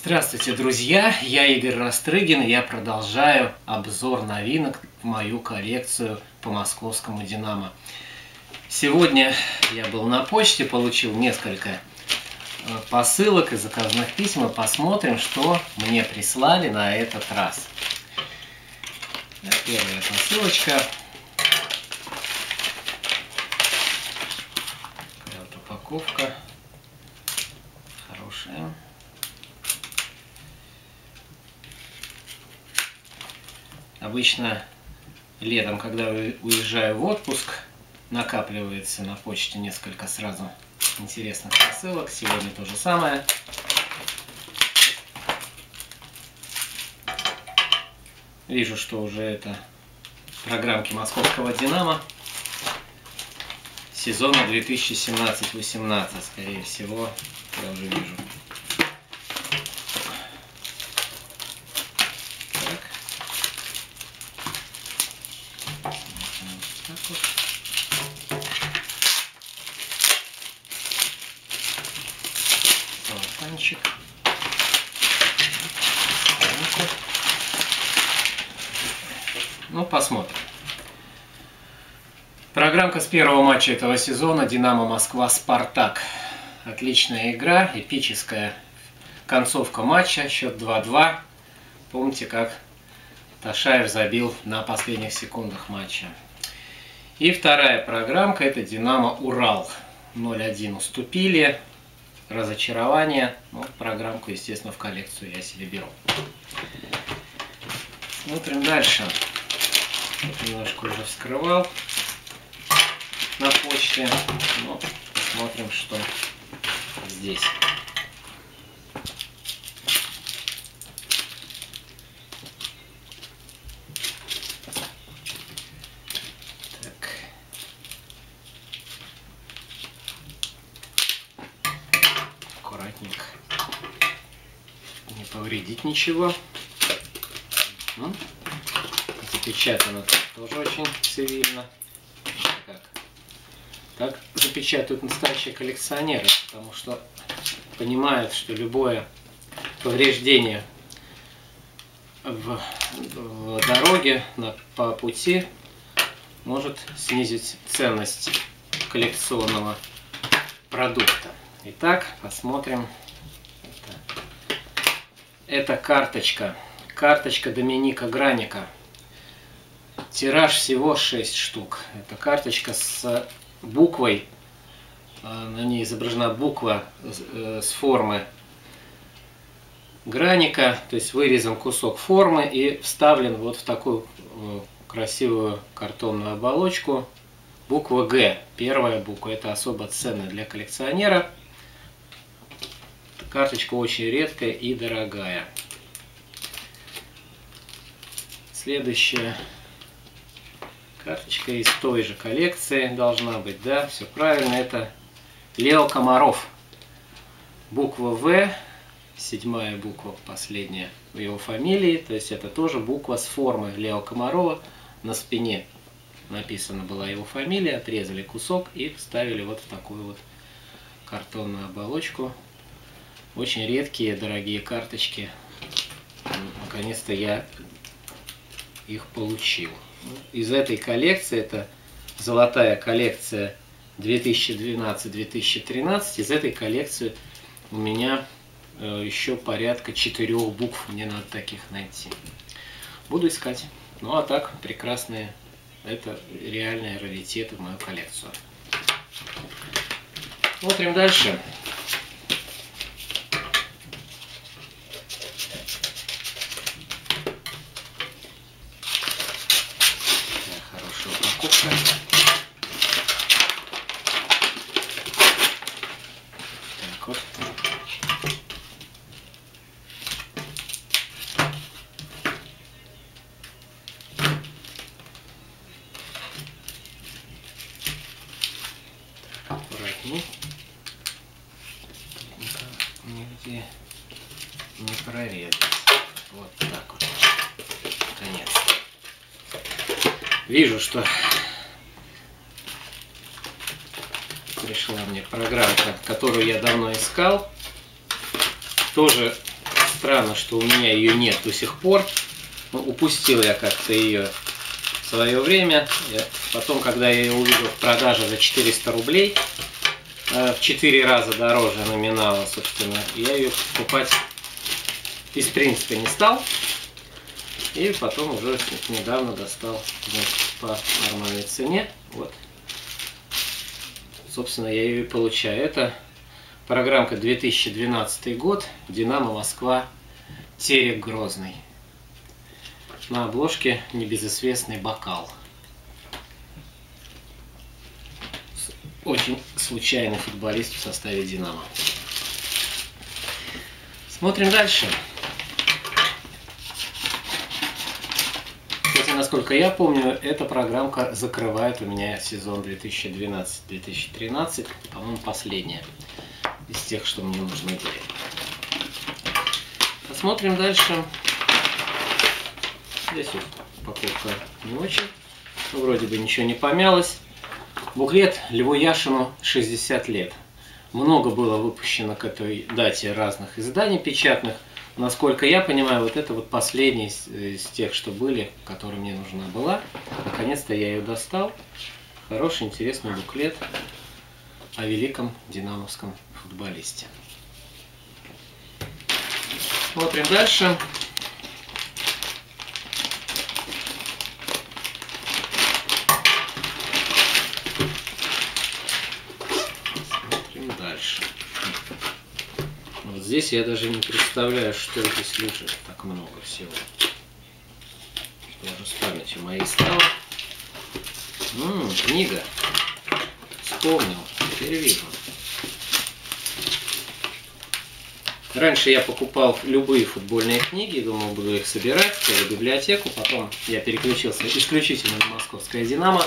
Здравствуйте, друзья! Я Игорь Расстрыгин, и я продолжаю обзор новинок в мою коллекцию по московскому «Динамо». Сегодня я был на почте, получил несколько посылок и заказных писем, и посмотрим, что мне прислали на этот раз. Первая посылочка. Вот упаковка хорошая. Обычно летом, когда уезжаю в отпуск, накапливается на почте несколько сразу интересных посылок. Сегодня то же самое. Вижу, что уже это программки московского «Динамо» сезона 2017-18, скорее всего, я уже вижу. Ну, посмотрим. Программка с первого матча этого сезона «Динамо Москва-Спартак». Отличная игра, эпическая концовка матча, счет 2-2. Помните, как Ташаев забил на последних секундах матча. И вторая программка – это «Динамо Урал». 0-1 уступили. Разочарование. Ну, программку, естественно, в коллекцию я себе беру. Смотрим дальше. Немножко уже вскрывал на почте, но посмотрим, что здесь. Так. Аккуратненько, не повредить ничего. Запечатано тоже очень цивильно. Так запечатывают настоящие коллекционеры, потому что понимают, что любое повреждение в дороге по пути может снизить ценность коллекционного продукта. Итак, посмотрим. Это карточка. Карточка Доменика Граняка. Тираж всего 6 штук. Это карточка с буквой. На ней изображена буква с формы Граника. То есть вырезан кусок формы и вставлен вот в такую красивую картонную оболочку. Буква Г. Первая буква. Это особо ценная для коллекционера. Карточка очень редкая и дорогая. Следующая карточка из той же коллекции должна быть, да, все правильно, это Лео Комаров. Буква В, седьмая буква, последняя в его фамилии, то есть это тоже буква с формы Лео Комарова. На спине написана была его фамилия, отрезали кусок и вставили вот в такую вот картонную оболочку. Очень редкие, дорогие карточки. Наконец-то я их получил. Из этой коллекции, это золотая коллекция 2012-2013, из этой коллекции у меня еще порядка 4 букв, мне надо таких найти. Буду искать. Ну а так, прекрасные, это реальные раритеты в мою коллекцию. Смотрим дальше. Нигде не прорезать. Вот так вот. Конец. Вижу, что пришла мне программка, которую я давно искал. Тоже странно, что у меня ее нет до сих пор. Ну, упустил я как-то ее в свое время. Потом, когда я ее увидел в продаже за 400 рублей, в 4 раза дороже номинала, собственно, я ее покупать из принципа не стал. И потом уже недавно достал по нормальной цене. Вот. Собственно, я ее и получаю. Это программка 2012 год. Динамо Москва. Терек Грозный. На обложке небезызвестный Баккал. Очень случайный футболист в составе Динамо. Смотрим дальше. Кстати, насколько я помню, эта программка закрывает у меня сезон 2012-2013. По-моему, последняя из тех, что мне нужны были. Посмотрим дальше. Здесь упаковка не очень. Вроде бы ничего не помялось. Буклет Льву Яшину 60 лет. Много было выпущено к этой дате разных изданий печатных. Насколько я понимаю, вот это вот последний из тех, что были, которая мне нужна была. Наконец-то я ее достал. Хороший, интересный буклет о великом динамовском футболисте. Смотрим дальше. Здесь я даже не представляю, что здесь лежит. Так много всего. Даже с памятью моей стало. Книга. Вспомнил. Теперь вижу. Раньше я покупал любые футбольные книги. Думал, буду их собирать, в библиотеку. Потом я переключился исключительно на московское «Динамо».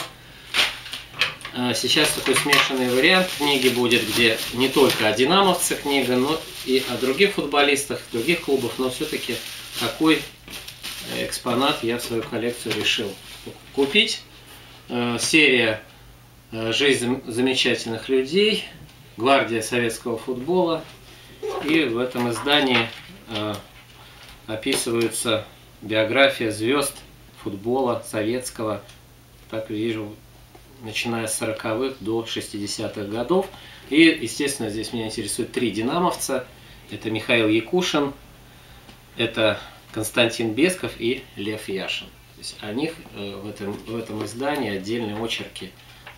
Сейчас такой смешанный вариант книги будет, где не только о динамовце книга, но и о других футболистах, других клубах. Но все-таки какой экспонат я в свою коллекцию решил купить. Серия «Жизнь замечательных людей», «Гвардия советского футбола». И в этом издании описывается биография звезд футбола советского. Так вижу, начиная с 40-х до 60-х годов. И, естественно, здесь меня интересуют три динамовца. Это Михаил Якушин, это Константин Бесков и Лев Яшин. То есть о них в этом издании отдельные очерки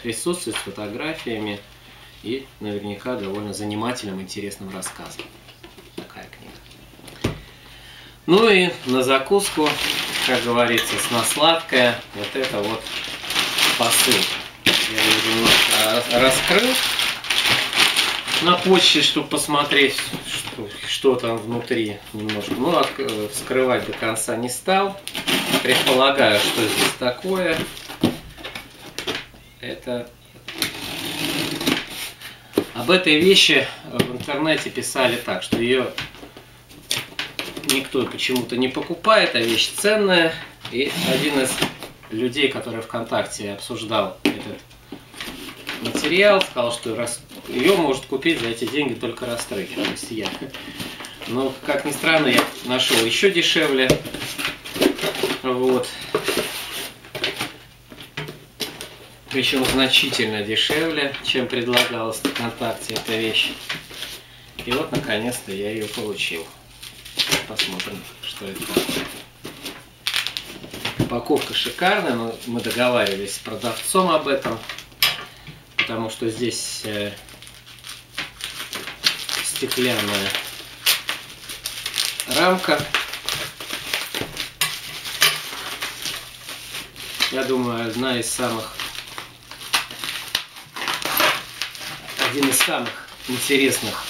присутствуют с фотографиями и наверняка довольно занимательным, интересным рассказом. Такая книга. Ну и на закуску, как говорится, сладкое, вот это вот посылка. Я ее немножко раскрыл на почте, чтобы посмотреть, что там внутри немножко. Ну, вскрывать до конца не стал. Предполагаю, что здесь такое. Это... Об этой вещи в интернете писали так, что ее никто почему-то не покупает, а вещь ценная. И один из людей, который ВКонтакте обсуждал этот материал, сказал, что ее может купить за эти деньги только Расстрыгин, то есть я. Но, как ни странно, я нашел еще дешевле. Вот. Причем значительно дешевле, чем предлагалось ВКонтакте эта вещь. И вот, наконец-то, я ее получил. Посмотрим, что это такое. Упаковка шикарная, но мы договаривались с продавцом об этом, потому что здесь стеклянная рамка. Я думаю, один из самых интересных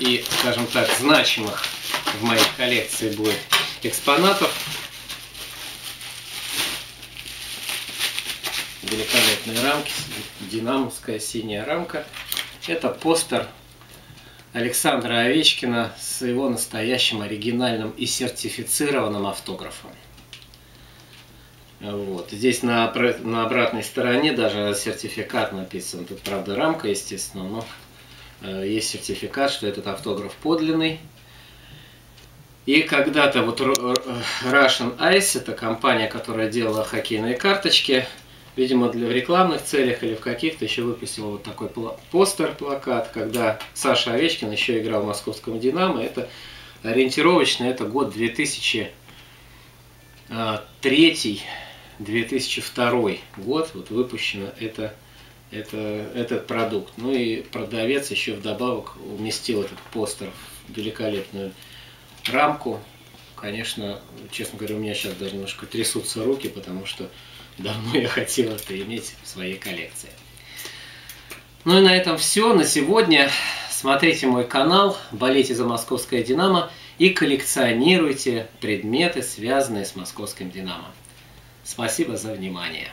и, скажем так, значимых в моей коллекции будет экспонатов. Великолепные рамки, динамовская синяя рамка. Это постер Александра Овечкина с его настоящим, оригинальным и сертифицированным автографом. Вот. Здесь на обратной стороне даже сертификат написан. Тут, правда, рамка, естественно, но есть сертификат, что этот автограф подлинный. И когда-то вот Russian Ice, это компания, которая делала хоккейные карточки, видимо, для рекламных целях или в каких-то, еще выпустила вот такой постер-плакат, когда Саша Овечкин еще играл в московском «Динамо». Это ориентировочно, это год 2003-2002 год, вот выпущено этот продукт. Ну и продавец еще вдобавок уместил этот постер в великолепную рамку. Конечно, честно говоря, у меня сейчас даже немножко трясутся руки, потому что давно я хотел это иметь в своей коллекции. Ну и на этом все на сегодня. Смотрите мой канал, болейте за московское «Динамо» и коллекционируйте предметы, связанные с московским «Динамо». Спасибо за внимание.